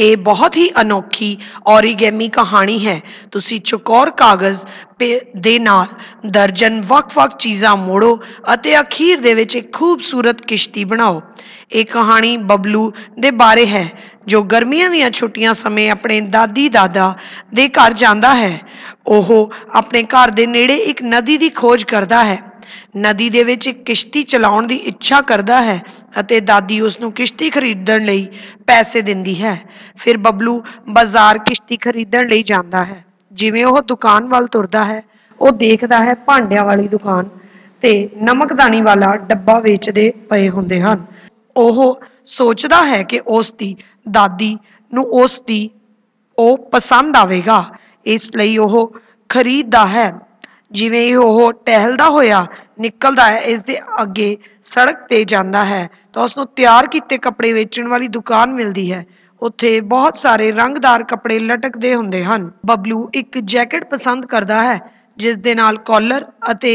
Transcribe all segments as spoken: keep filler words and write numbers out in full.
ये बहुत ही अनोखी ओरिगेमी कहानी है। तुसी चकोर कागज़ पे दे नाल दर्जन वक्-वक् चीज़ां मोड़ो अते अखीर दे विच इक खूबसूरत किश्ती बनाओ। ये कहानी बबलू दे बारे है जो गर्मियां दीयां छुट्टियां समय अपने दादी दादा दे घर जांदा है। ओह अपने घर दे नेड़े एक नदी दी खोज करदा है। नदी दे विच इक किश्ती चलाउण दी इच्छा करदा है अते दादी उसनूं किश्ती खरीदण लई पैसे दिंदी है। फिर बबलू बाजार किश्ती खरीदण लई जांदा है। जिवें ओह दुकान वाल तुरदा है ओह देखदा है भांडियां वाली दुकान ते नमकदानी वाला डब्बा वेचदे पए हुंदे हन। ओह सोचदा है कि उस दी दादी नूं उस दी ओह पसंद आवेगा, इस लई ओह खरीददा है। जिवें ओह टहलदा होया निकलदा है इस दे अगे सड़क ते जांदा है तो उसनूं तैयार कीते कपड़े वेचण वाली दुकान मिलदी है। उत्थे बहुत सारे रंगदार कपड़े लटकदे हुंदे हन। बबलू एक जैकेट पसंद करदा है जिस दे नाल कॉलर अते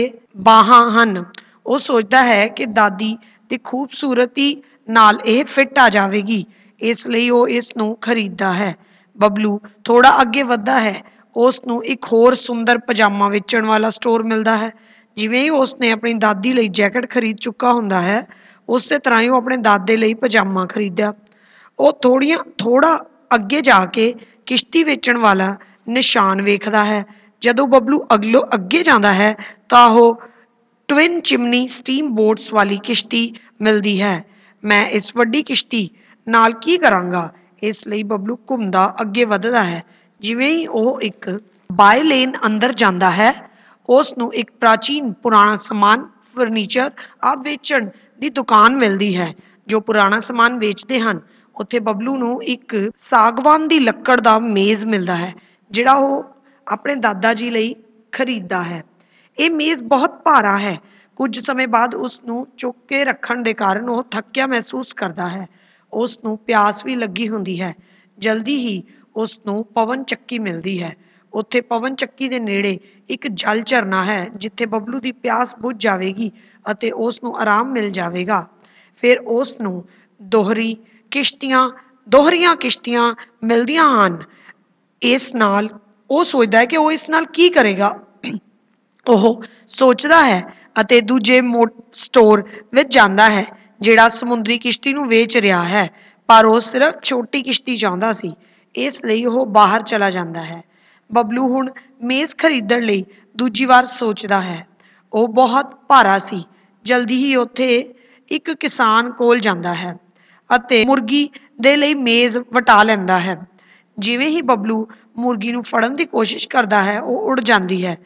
बाहां हन। ओह सोचदा है कि दादी दी खूबसूरती नाल यह फिट आ जावेगी, इस लई ओह इस नूं खरीददा है। बबलू थोड़ा अगे वधदा है, उसनूं एक होर सुंदर पजामा वेचण वाला स्टोर मिलता है। जिवें ही उसने अपनी दादी लई जैकेट खरीद चुका हुंदा है उस तरह ही अपने दादे लई पजामा खरीदा। वह थोड़िया थोड़ा अगे जाके किश्ती वेचण वाला निशान वेखदा है। जदों बबलू अगलो अगे जाता है तो वह ट्विन चिमनी स्टीम बोट्स वाली किश्ती मिलती है। मैं इस वड्डी किश्ती नाल की करांगा, इस लई बबलू घुमदा अगे वधदा है। जिवें ही वह एक बाय लेन अंदर जाता है उसनूं एक प्राचीन पुराना समान फर्नीचर आ वेचण दी दुकान मिलती है जो पुराना समान वेचते हैं। उत्थे बबलू नूं एक सागवान की लक्कड़ का मेज़ मिलता है जिहड़ा वह अपने दादा जी लई खरीददा है। ये मेज़ बहुत भारा है, कुछ समय बाद उसनूं चुक के रखण दे कारण वह थक्किया महसूस करता है। उसनूं प्यास भी लगी हुंदी है। जल्दी ही उसनूं पवन चक्की मिलती है। उत्थे पवन चक्की के नेड़े एक जल झरना है जिथे बबलू की प्यास बुझ जाएगी और उसनूं आराम मिल जाएगा। फिर उसनूं दोहरी किश्तियां दोहरियां किश्तियां मिलदियां हन। इस नाल वह सोचता है कि वह इस नाल की करेगा। वह सोचता है और दूजे मोट स्टोर में जाता है जिहड़ा समुद्री किश्ती नूं वेच रहा है, पर वह सिर्फ छोटी किश्ती चाहता सी, इस लई वह बाहर चला जाता है। बबलू हुण मेज़ खरीदण लई दूजी वार सोचदा है। वह बहुत भारा सी। जल्दी ही उत्थे एक किसान कोल जाता है अते मुर्गी दे लई मेज़ वटा लैंदा है। जिवें ही बबलू मुर्गी नूं फड़न की कोशिश करता है वह उड़ जाती है।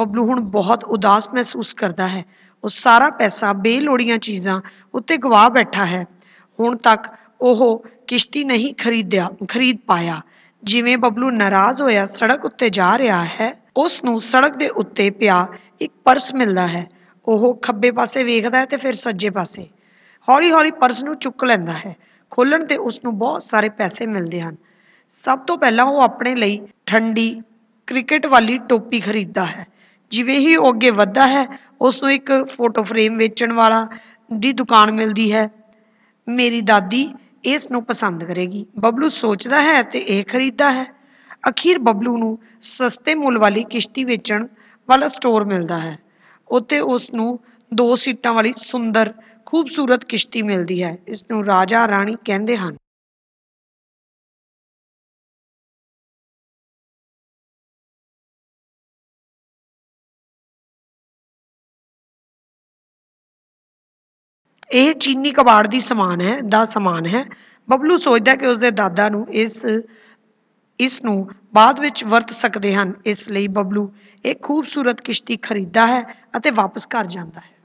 बबलू हुण बहुत उदास महसूस करता है। वह सारा पैसा बेलोड़ियां चीज़ां उत्ते गवा बैठा है। हुण तक वह किश्ती नहीं खरीदया खरीद पाया। जिवें बबलू नाराज़ होया सड़क उत्ते जा रहा है उसनूं सड़क दे उत्ते पिया एक पर्स मिलदा है। ओह खब्बे पासे वेखदा है ते फिर सज्जे पासे, हौली हौली पर्स नूं चुक लैंदा है। खोलण ते उसनूं बहुत सारे पैसे मिलदे हन। सब तो पहलां ओह अपने लई ठंडी क्रिकेट वाली टोपी खरीददा है। जिवें ही ओह अगे वधदा है उसनूं एक फोटो फ्रेम वेचण वाला दी दुकान मिलदी है। मेरी दादी इस नूं पसंद करेगी, बबलू सोचता है तो यह खरीदता है। अखीर बबलू नूं सस्ते मुल वाली किश्ती वेचण वाला स्टोर मिलता है। उत्थे उसनूं दो सीटां वाली सुंदर खूबसूरत किश्ती मिलती है। इसनूं राजा राणी कहंदे हन। यह चीनी कबाड़ दी समान है दा समान है। बबलू सोचता कि उसके दादा नूं इस इस नूं बाद विच वरत सकते हैं, इसलिए बबलू एक खूबसूरत किश्ती खरीददा है और वापस घर जाता है।